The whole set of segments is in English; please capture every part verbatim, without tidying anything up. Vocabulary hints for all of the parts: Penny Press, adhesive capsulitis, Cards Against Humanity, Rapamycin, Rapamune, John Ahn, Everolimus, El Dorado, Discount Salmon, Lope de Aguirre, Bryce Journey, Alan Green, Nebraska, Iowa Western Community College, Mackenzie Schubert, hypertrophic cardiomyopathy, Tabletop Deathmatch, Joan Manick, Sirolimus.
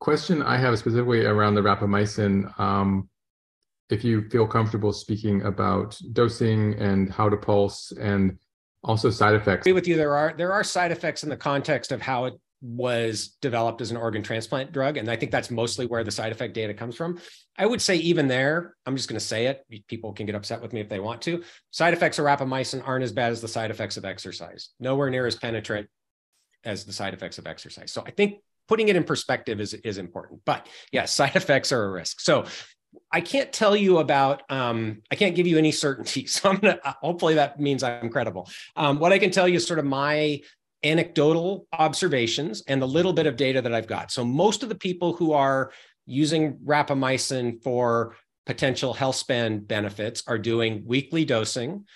Question I have specifically around the rapamycin, um, if you feel comfortable speaking about dosing and how to pulse and also side effects. I agree with you. There are, there are side effects in the context of how it was developed as an organ transplant drug. And I think that's mostly where the side effect data comes from. I would say even there, I'm just going to say it, people can get upset with me if they want to. Side effects of rapamycin aren't as bad as the side effects of exercise. Nowhere near as penetrant as the side effects of exercise. So I think putting it in perspective is, is important. But yes, yeah, side effects are a risk. So I can't tell you about, um, I can't give you any certainty. So I'm going to, hopefully that means I'm credible. Um, what I can tell you is sort of my anecdotal observations and the little bit of data that I've got. So most of the people who are using rapamycin for potential health span benefits are doing weekly dosing,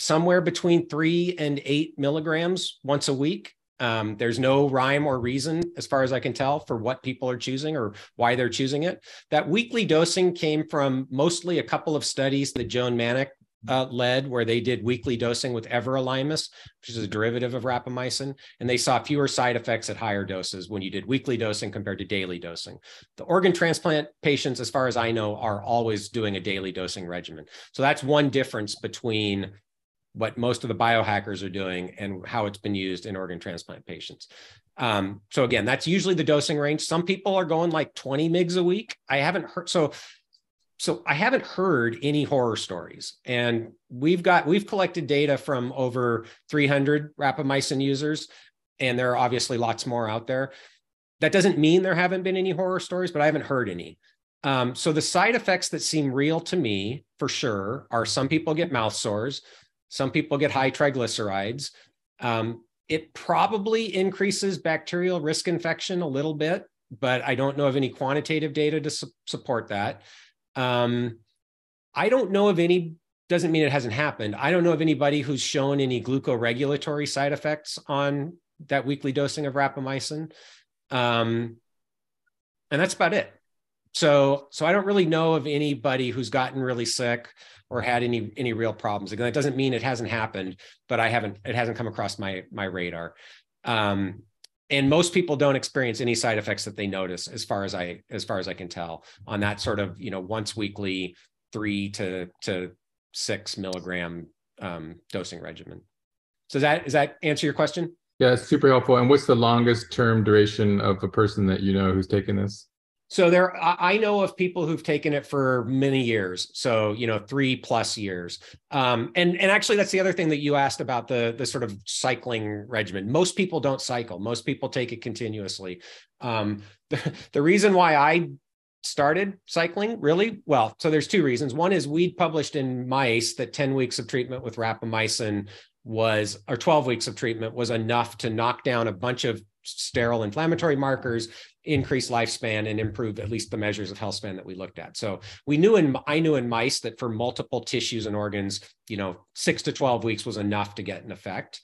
somewhere between three and eight milligrams once a week. Um, there's no rhyme or reason, as far as I can tell, for what people are choosing or why they're choosing it. That weekly dosing came from mostly a couple of studies that Joan Manick uh, led, where they did weekly dosing with Everolimus, which is a derivative of rapamycin, and they saw fewer side effects at higher doses when you did weekly dosing compared to daily dosing. The organ transplant patients, as far as I know, are always doing a daily dosing regimen. So that's one difference between what most of the biohackers are doing and how it's been used in organ transplant patients. Um, so again, that's usually the dosing range. Some people are going like twenty milligrams a week. I haven't heard so. So I haven't heard any horror stories, and we've got we've collected data from over three hundred rapamycin users, and there are obviously lots more out there. That doesn't mean there haven't been any horror stories, but I haven't heard any. Um, so the side effects that seem real to me, for sure, are some people get mouth sores. Some people get high triglycerides. Um, it probably increases bacterial risk infection a little bit, but I don't know of any quantitative data to su- support that. Um, I don't know of any, doesn't mean it hasn't happened. I don't know of anybody who's shown any glucoregulatory side effects on that weekly dosing of rapamycin. Um, and that's about it. So, so I don't really know of anybody who's gotten really sick or had any any real problems. Again, that doesn't mean it hasn't happened, but I haven't it hasn't come across my my radar. Um, and most people don't experience any side effects that they notice, as far as I as far as I can tell, on that sort of you know once weekly three to to six milligram um, dosing regimen. So that does that answer your question? Yeah, it's super helpful. And what's the longest term duration of a person that you know who's taken this? So there, I know of people who've taken it for many years. So, you know, three plus years. Um, and, and actually that's the other thing that you asked about the, the sort of cycling regimen. Most people don't cycle. Most people take it continuously. Um, the, the reason why I started cycling really, well, so there's two reasons. One is we'd published in mice that ten weeks of treatment with rapamycin was, or twelve weeks of treatment was enough to knock down a bunch of sterile inflammatory markers, increase lifespan, and improve at least the measures of health span that we looked at. So we knew in, I knew in mice that for multiple tissues and organs, you know, six to twelve weeks was enough to get an effect.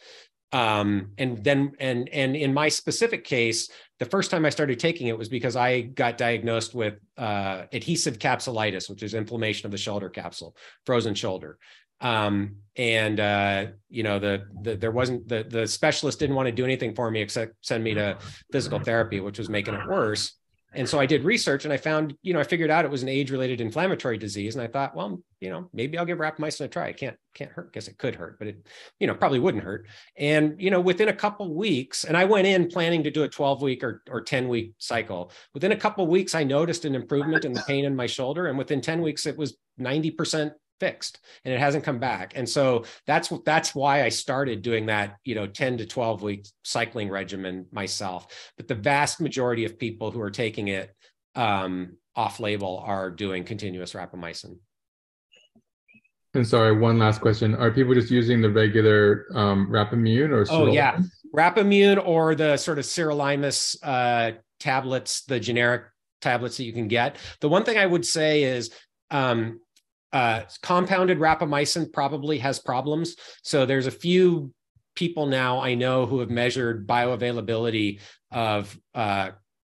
Um, and then, and, and in my specific case, the first time I started taking it was because I got diagnosed with uh, adhesive capsulitis, which is inflammation of the shoulder capsule, frozen shoulder. Um, and, uh, you know, the, the, there wasn't, the, the specialist didn't want to do anything for me except send me to physical therapy, which was making it worse. And so I did research and I found, you know, I figured out it was an age-related inflammatory disease. And I thought, well, you know, maybe I'll give rapamycin a try. It can't, can't hurt. I guess it could hurt, but it, you know, probably wouldn't hurt. And, you know, within a couple weeks, and I went in planning to do a twelve week or, or ten week cycle. Within a couple weeks, I noticed an improvement in the pain in my shoulder. And within ten weeks, it was ninety percent fixed, and it hasn't come back. And so that's that's why I started doing that, you know, ten to twelve week cycling regimen myself. But the vast majority of people who are taking it um, off label are doing continuous rapamycin. And sorry, one last question. Are people just using the regular um, Rapamune or Sirolimus? Oh yeah, Rapamune or the sort of Sirolimus uh, tablets, the generic tablets that you can get. The one thing I would say is, um, Uh, compounded rapamycin probably has problems. So there's a few people now I know who have measured bioavailability of uh,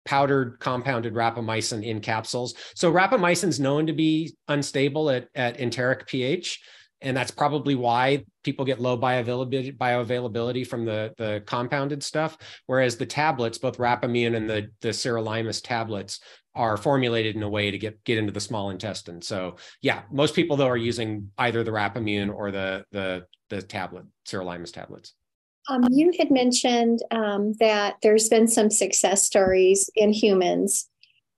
powdered compounded rapamycin in capsules. So rapamycin is known to be unstable at, at enteric pH. And that's probably why people get low bioavailability, bioavailability from the, the compounded stuff. Whereas the tablets, both Rapamune and the, the Sirolimus tablets, are formulated in a way to get, get into the small intestine. So yeah, most people though are using either the Rapamune or the, the, the tablet, Sirolimus tablets. Um, you had mentioned um, that there's been some success stories in humans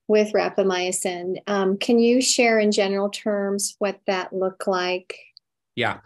with rapamycin. Um, can you share in general terms what that looked like? Yeah.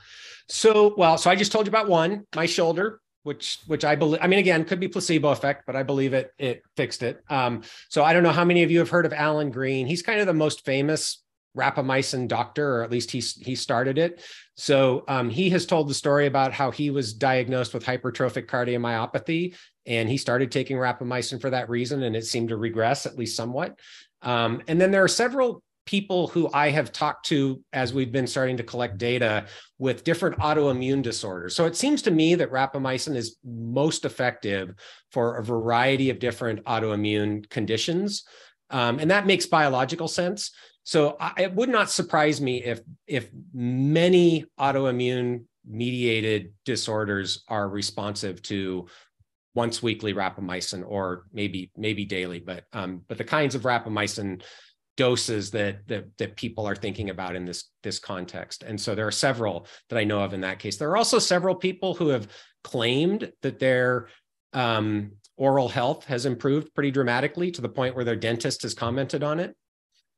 So, well, so I just told you about one, my shoulder, which, which I believe, I mean, again, could be placebo effect, but I believe it, it fixed it. Um, so I don't know how many of you have heard of Alan Green. He's kind of the most famous rapamycin doctor, or at least he, he started it. So um, he has told the story about how he was diagnosed with hypertrophic cardiomyopathy, and he started taking rapamycin for that reason. And it seemed to regress at least somewhat. Um, and then there are several people who I have talked to as we've been starting to collect data with different autoimmune disorders. So it seems to me that rapamycin is most effective for a variety of different autoimmune conditions. Um, and that makes biological sense. So I, it would not surprise me if, if many autoimmune mediated disorders are responsive to once weekly rapamycin, or maybe, maybe daily, but, um, but the kinds of rapamycin doses that, that that people are thinking about in this, this context. And so there are several that I know of in that case. There are also several people who have claimed that their um, oral health has improved pretty dramatically, to the point where their dentist has commented on it.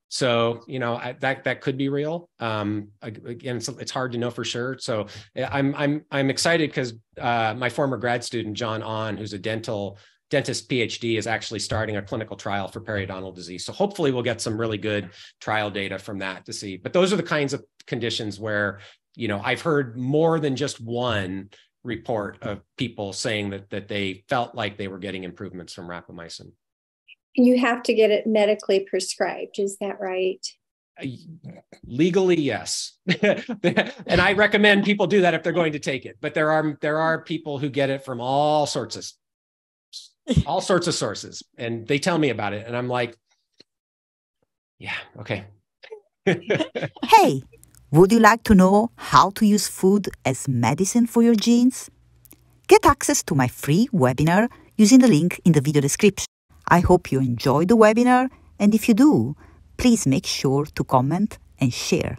So, you know, I, that, that could be real. Um, again, it's, it's hard to know for sure. So I'm, I'm, I'm excited because uh, my former grad student, John Ahn, who's a dental dentist PhD, is actually starting a clinical trial for periodontal disease. So hopefully we'll get some really good trial data from that to see. But those are the kinds of conditions where, you know, I've heard more than just one report of people saying that, that they felt like they were getting improvements from rapamycin. You have to get it medically prescribed. Is that right? Legally, yes. And I recommend people do that if they're going to take it. But there are, there are people who get it from all sorts of all sorts of sources, and they tell me about it, and I'm like, yeah, okay. Hey, would you like to know how to use food as medicine for your genes? Get access to my free webinar using the link in the video description. I hope you enjoyed the webinar, and if you do, please make sure to comment and share.